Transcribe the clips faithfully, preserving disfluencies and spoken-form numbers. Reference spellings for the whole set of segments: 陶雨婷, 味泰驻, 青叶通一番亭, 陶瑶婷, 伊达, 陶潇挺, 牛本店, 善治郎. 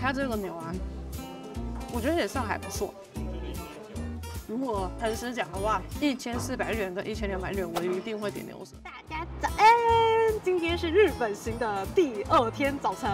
它这个牛腩，我觉得也算还不错。如果诚实讲的话，一千四百元跟一千两百元，我一定会点牛舌。大家早安，今天是日本行的第二天早晨。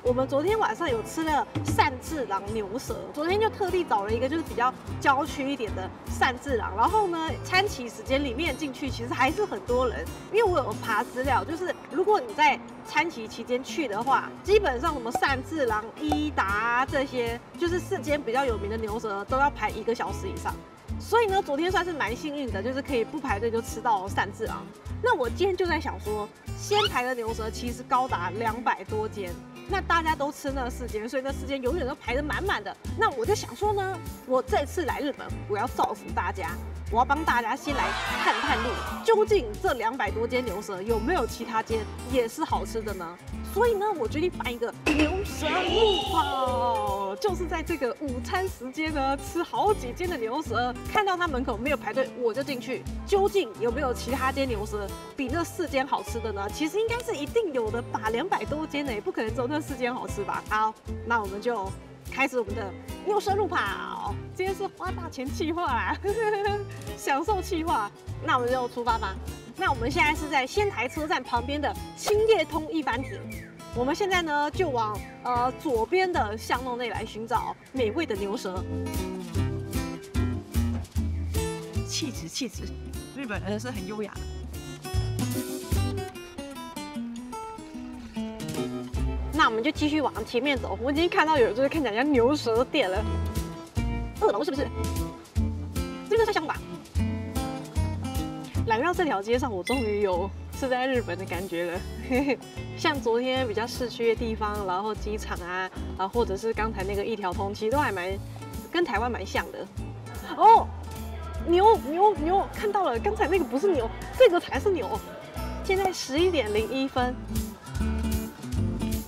我们昨天晚上有吃了善治郎牛舌，昨天就特地找了一个就是比较郊区一点的善治郎。然后呢，餐期时间里面进去其实还是很多人，因为我有爬资料，就是如果你在餐期期间去的话，基本上什么善治郎、伊达这些，就是世间比较有名的牛舌都要排一个小时以上。 所以呢，昨天算是蛮幸运的，就是可以不排队就吃到善治郎。那我今天就在想说，先排的牛舌其实高达两百多间，那大家都吃那四间，所以那四间永远都排得满满的。那我就想说呢，我这次来日本，我要造福大家，我要帮大家先来探探路，究竟这两百多间牛舌有没有其他间也是好吃的呢？所以呢，我决定办一个牛舌路跑，就是在这个午餐时间呢，吃好几间的牛舌。 看到他门口没有排队，我就进去。究竟有没有其他间牛舌比那四间好吃的呢？其实应该是一定有的吧，两百多间呢，也不可能只有那四间好吃吧。好，那我们就开始我们的牛舌路跑。今天是花大钱企划啦，呵呵呵享受企划。那我们就出发吧。那我们现在是在仙台车站旁边的青叶通一番亭。我们现在呢就往呃左边的巷弄内来寻找美味的牛舌。 气质，气质，日本人是很优雅的。那我们就继续往前面走。我已经看到有就是看起来像牛舌店了，二楼是不是？这个是香吧？来到这条街上，我终于有是在日本的感觉了。像昨天比较市区的地方，然后机场啊，啊或者是刚才那个一条通，其实都还蛮跟台湾蛮像的。哦。 牛牛牛，看到了，刚才那个不是牛，这个才是牛。现在十一点零一分，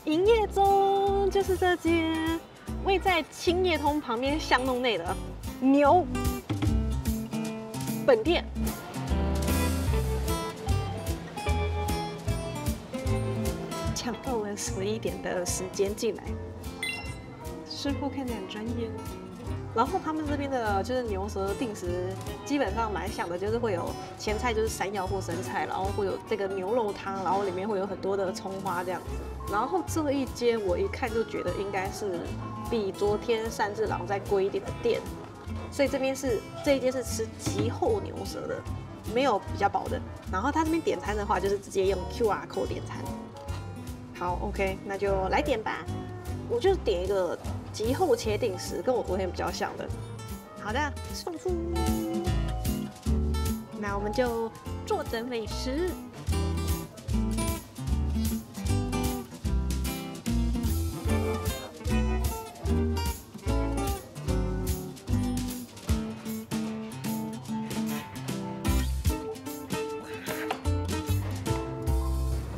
营业中，就是这间位在青叶通旁边巷弄内的牛本店。抢到了十一点的时间进来，师傅看起来很专业。 然后他们这边的就是牛舌定时，基本上蛮像的，就是会有前菜就是山药或生菜，然后会有这个牛肉汤，然后里面会有很多的葱花这样子。然后这一间我一看就觉得应该是比昨天善治郎再贵一点的店，所以这边是这一间是吃极厚牛舌的，没有比较薄的。然后他这边点餐的话，就是直接用 Q R code 点餐。好 ，OK， 那就来点吧。 我就点一个极厚切定时，跟我昨天比较像的。好的，送出。那我们就坐等美食。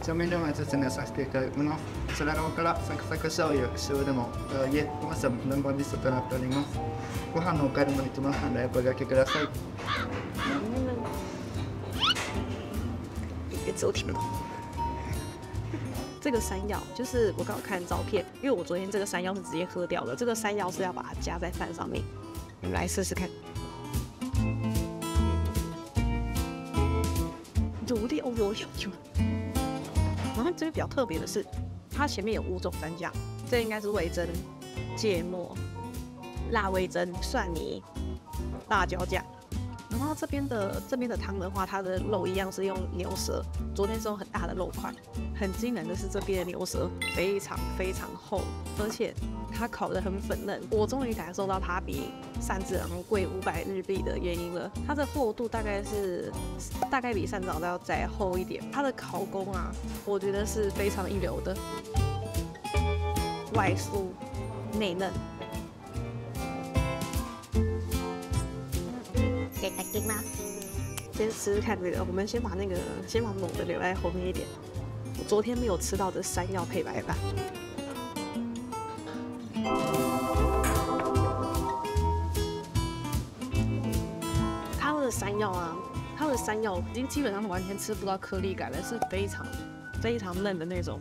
調味料は説明させていただくの。 そちらの方からサクサク醤油、塩でもいえ、ごまさん南蛮味噌となっております。ご飯のおかわりもいつものライブおかけください。别走停了。这个山药就是我刚好看照片，因为我昨天这个山药是直接喝掉了，这个山药是要把它加在饭上面。我们来试试看。有点欧洲小吃。然后这边比较特别的是。 它前面有五种蘸酱，这应该是味噌、芥末、辣味噌、蒜泥、辣椒酱。然后这边的这边的汤的话，它的肉一样是用牛舌，昨天是用很大的肉块。很惊人的是，这边的牛舌非常非常厚，而且它烤得很粉嫩。我终于感受到它比善治郎贵五百日币的原因了。它的厚度大概是大概比善治郎要再厚一点。它的烤工啊，我觉得是非常一流的。 外酥内嫩。给它给吗？先吃吃看这个，我们先把那个先把猛的留在后面一点。我昨天没有吃到的山药配白饭。它的山药啊，它的山药已经基本上完全吃不到颗粒感了，是非常非常嫩的那种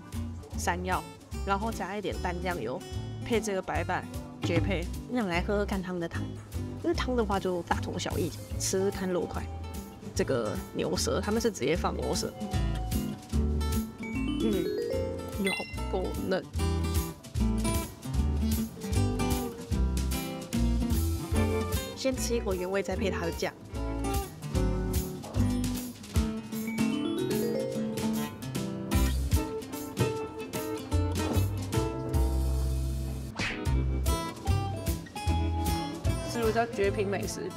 山药。 然后加一点淡酱油，配这个白饭绝配。那我们来喝喝看他们的汤，那汤的话就大同小异，吃吃看肉块。这个牛舌他们是直接放牛舌，嗯，有够嫩。 先吃一口原味，再配它的酱。是不是叫绝品美食？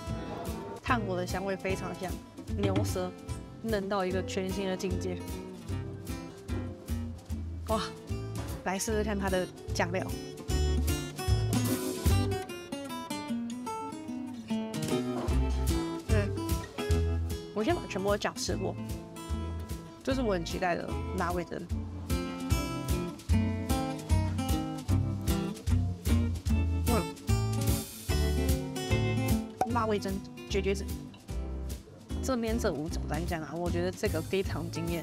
炭火的香味非常香，牛舌嫩到一个全新的境界。哇，来试试看它的酱料。 我先把全部的酱吃过，这是我很期待的辣味噌。嗯，辣味噌绝绝子。这边这五种蘸酱啊，我觉得这个非常惊艳。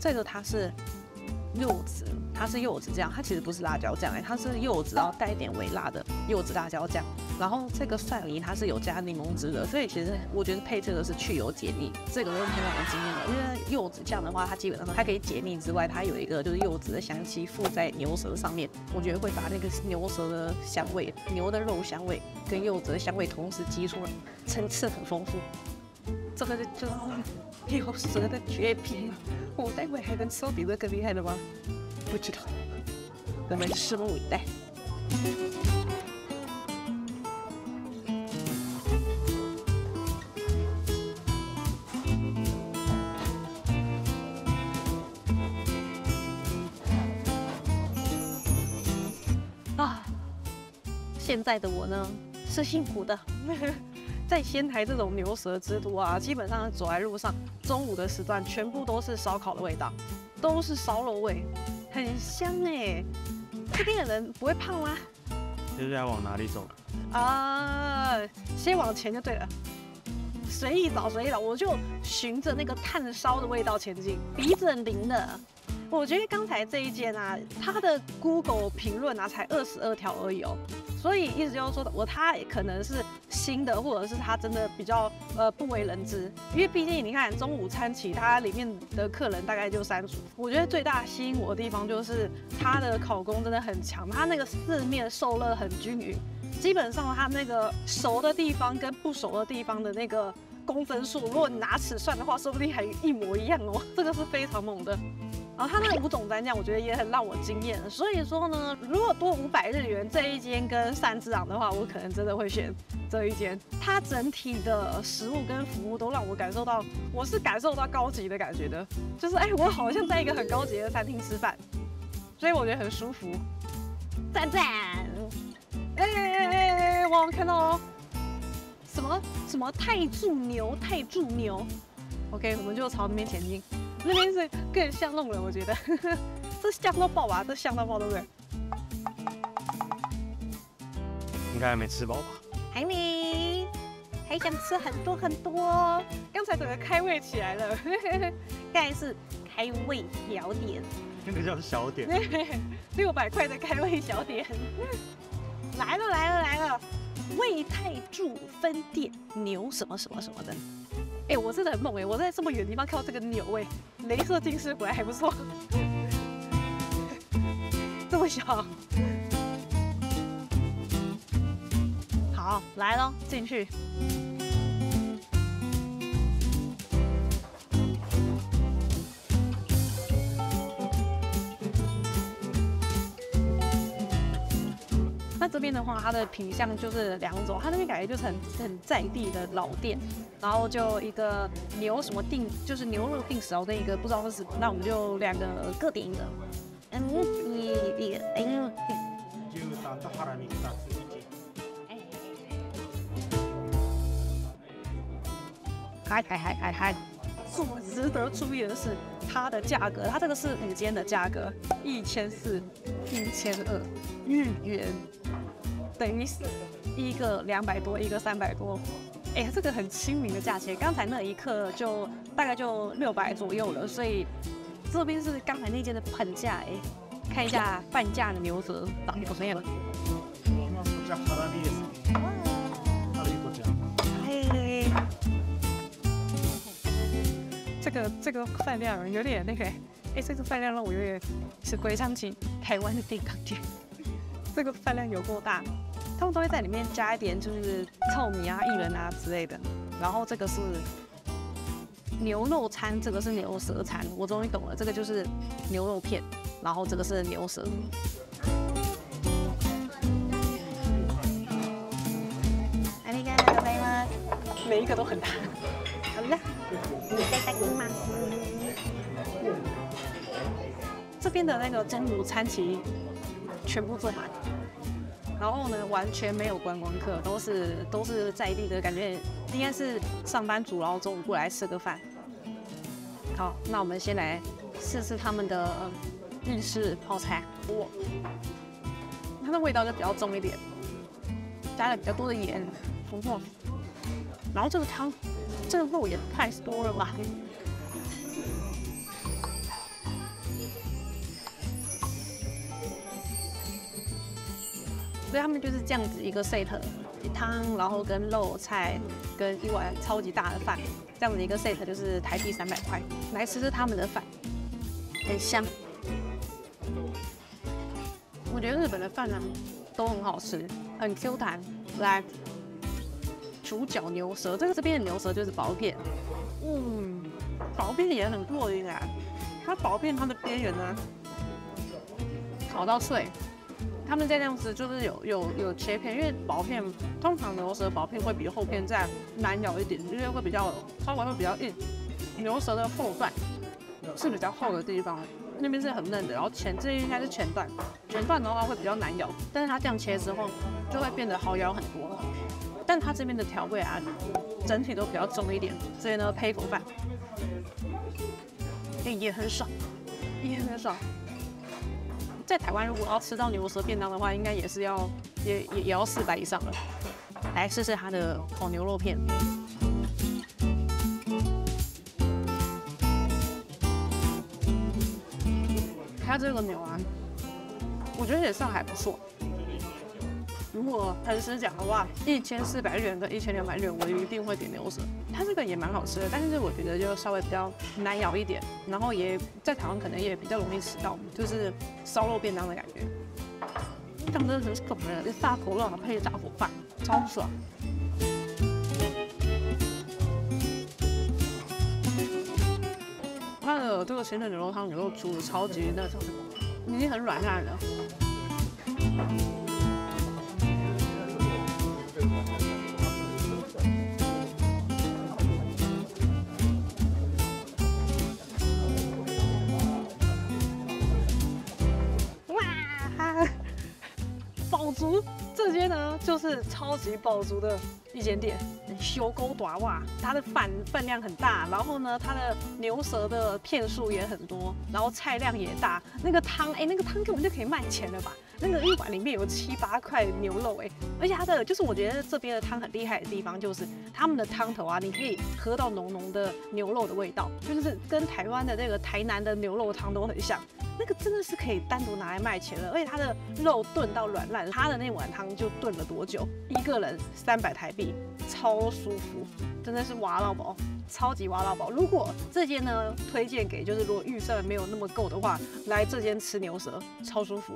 这个它是柚子，它是柚子酱，它其实不是辣椒酱哎、欸，它是柚子，然后带一点微辣的柚子辣椒酱。 然后这个蒜泥它是有加柠檬汁的，所以其实我觉得配这个是去油解腻，这个是非常惊艳的。因为柚子酱的话，它基本上它可以解腻之外，它有一个就是柚子的香气附在牛舌上面，我觉得会把那个牛舌的香味、牛的肉香味跟柚子的香味同时激出来，层次很丰富。这个就是牛舌的绝品，我待会还能吃到比这更厉害的吗？不知道，我们拭目以待。 现在的我呢是幸福的，在仙台这种牛舌之都啊，基本上走在路上，中午的时段全部都是烧烤的味道，都是烧肉味，很香哎！这边的人不会胖吗？接下来往哪里走？啊，先往前就对了，随意找随意找，我就循着那个炭烧的味道前进，鼻子很灵的。 我觉得刚才这一间啊，它的 Google 评论啊才二十二条而已哦，所以意思就是说，我它可能是新的，或者是它真的比较呃不为人知，因为毕竟你看中午餐起，它里面的客人大概就三组。我觉得最大吸引我的地方就是它的烤工真的很强，它那个四面受热很均匀，基本上它那个熟的地方跟不熟的地方的那个公分数，如果你拿尺算的话，说不定还一模一样哦，这个是非常猛的。 然后它那个五种蘸酱，我觉得也很让我惊艳。所以说呢，如果多五百日元这一间跟善之朗的话，我可能真的会选这一间。它整体的食物跟服务都让我感受到，我是感受到高级的感觉的，就是哎，我好像在一个很高级的餐厅吃饭，所以我觉得很舒服。赞赞！哎哎哎哎，我有看到哦，什么什么泰柱牛，泰柱牛。OK， 我们就朝那边前进。 那边是更像弄人，我觉得这香到爆吧，这香到爆，对不对？应该还没吃饱吧？还没，还想吃很多很多。刚才整个开胃起来了，刚才是开胃小点，那个叫小点，六百块的开胃小点，来了来了来了，味泰驻分店牛什么什么什么的。 哎、欸，我真的很猛哎、欸！我在这么远的地方看到这个牛哎、欸，雷射近视果然还不错。这么小，好来咯，进去。那这边的话，它的品相就是两种，它那边感觉就是很很在地的老店。 然后就一个牛什么定，就是牛肉定食，跟一个不知道是什么，那我们就两个各点一个。嗯，一一个，哎呦。嗨嗨嗨嗨嗨！最值得注意的是它的价格，它这个是日间的价格，一千四、一千二日元，等于是一个两百多，一个三百多。 哎、欸，这个很亲民的价钱，刚才那一刻就大概就六百左右了，所以这边是刚才那间的本价哎、欸，看一下半价的牛舌长什么样。哎，这个这个饭量有点那个，哎，这个饭量让我有点是回想起台湾的便当店，这个饭量有够大。 他们都会在里面加一点，就是糙米啊、薏仁啊之类的。然后这个是牛肉餐，这个是牛舌餐。我终于懂了，这个就是牛肉片，然后这个是牛舌。ありがとうございます。每一个都很大。好了，你在打工吗？这边的那个中午餐期全部坐满。 然后呢，完全没有观光客，都是都是在地的感觉，应该是上班族，然后中午过来吃个饭。好，那我们先来试试他们的日式泡菜，哇，它的味道就比较重一点，加了比较多的盐，不错。然后这个汤，这个肉也太多了吧。 所以他们就是这样子一个 set， 汤，然后跟肉菜，跟一碗超级大的饭，这样子一个 set 就是台币三百块。来吃吃他们的饭，很香。我觉得日本的饭呢、啊、都很好吃，很 Q 弹。来，猪脚牛舌，这个这边的牛舌就是薄片，嗯，薄片也很过瘾啊。它薄片它的边缘呢，烤到脆。 他们这样子就是有有有切片，因为薄片通常牛舌薄片会比厚片再难咬一点，因为会比较稍微会比较硬。牛舌的后段是比较厚的地方，那边是很嫩的，然后前这应该是前段，前段的话会比较难咬，但是它这样切之后就会变得好咬很多。但它这边的调味啊，整体都比较重一点，所以呢配一口饭，也很爽，也很爽。 在台湾，如果要吃到牛舌便当的话，应该也是要也也也要四百以上了。来试试它的烤牛肉片，它这个牛啊，我觉得也算还不错。如果诚实讲的话，一千四百日元跟一千两百日元，我一定会点牛舌。它这个也蛮好吃的，但是我觉得就稍微比较难咬一点，然后也在台湾可能也比较容易吃到，就是烧肉便当的感觉。他们真的很懂的，大口肉配大口饭，超爽。它的这个鲜的牛肉汤牛肉煮的超级那种，已经很软烂了。 哇！饱足这间呢，就是超级饱足的一间店。修沟短袜，它的饭分量很大，然后呢，它的牛舌的片数也很多，然后菜量也大。那个汤，哎，那个汤根本就可以卖钱了吧？ 那个一碗里面有七八块牛肉哎，而且它的就是我觉得这边的汤很厉害的地方，就是他们的汤头啊，你可以喝到浓浓的牛肉的味道，就是跟台湾的那个台南的牛肉汤都很像。那个真的是可以单独拿来卖钱的，而且它的肉炖到软烂，它的那碗汤就炖了多久？一个人三百台币，超舒服，真的是挖到饱。 超级挖到饱！如果这间呢推荐给就是如果预算没有那么够的话，来这间吃牛舌超舒服。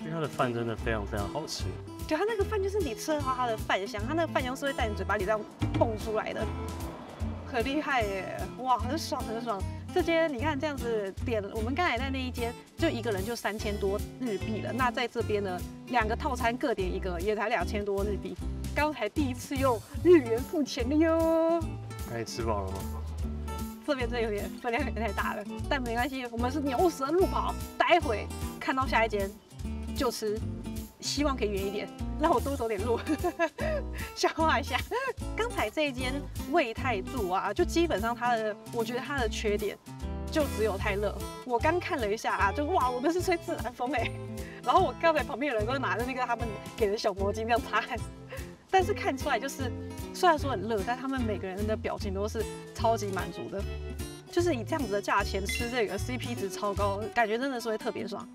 因为它的饭真的非常非常好吃。对，它那个饭就是你吃的话，它的饭香，它那个饭香是会在你嘴巴里这样蹦出来的，很厉害耶！哇，很爽很爽。这间你看这样子点，我们刚才在那一间就一个人就三千多日币了。那在这边呢，两个套餐各点一个，也才两千多日币。刚才第一次用日元付钱了哟。 那你吃饱了吗？这边真的有点分量有点太大了，但没关系，我们是牛舌路跑，待会看到下一间就吃，希望可以远一点，让我多走点路，消化一下。刚才这一间味太重啊，就基本上它的，我觉得它的缺点就只有太热。我刚看了一下啊，就哇，我们是吹自然风哎、欸，然后我刚才旁边有人都拿着那个他们给的小毛巾这样擦汗。 但是看出来就是，虽然说很热，但他们每个人的表情都是超级满足的，就是以这样子的价钱吃这个 C P 值超高，感觉真的是会特别爽。